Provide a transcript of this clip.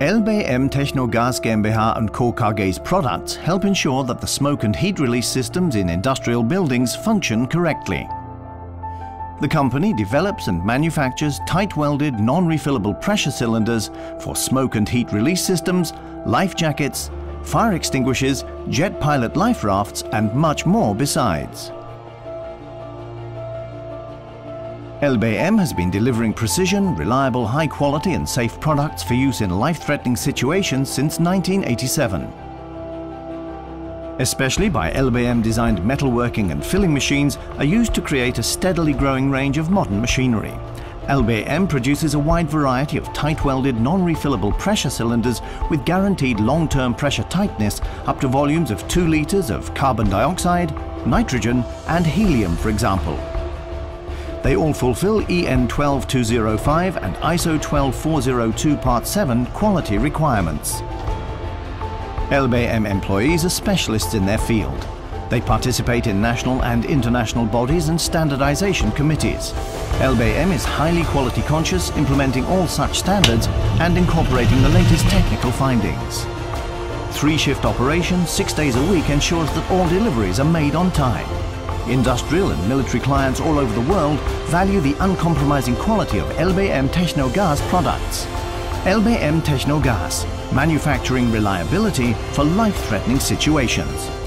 LBM Technogas GmbH and Co. KG's products help ensure that the smoke and heat release systems in industrial buildings function correctly. The company develops and manufactures tight-welded, non-refillable pressure cylinders for smoke and heat release systems, life jackets, fire extinguishers, jet pilot life rafts and much more besides. LBM has been delivering precision, reliable, high quality and safe products for use in life-threatening situations since 1987. Especially by LBM-designed metalworking and filling machines are used to create a steadily growing range of modern machinery. LBM produces a wide variety of tight-welded, non-refillable pressure cylinders with guaranteed long-term pressure tightness up to volumes of 2 litres of carbon dioxide, nitrogen and helium, for example. They all fulfill EN 12205 and ISO 12402 Part 7 quality requirements. LBM employees are specialists in their field. They participate in national and international bodies and standardization committees. LBM is highly quality conscious, implementing all such standards and incorporating the latest technical findings. 3-shift operation, 6 days a week ensures that all deliveries are made on time. Industrial and military clients all over the world value the uncompromising quality of LBM Technogas products. LBM Technogas, manufacturing reliability for life-threatening situations.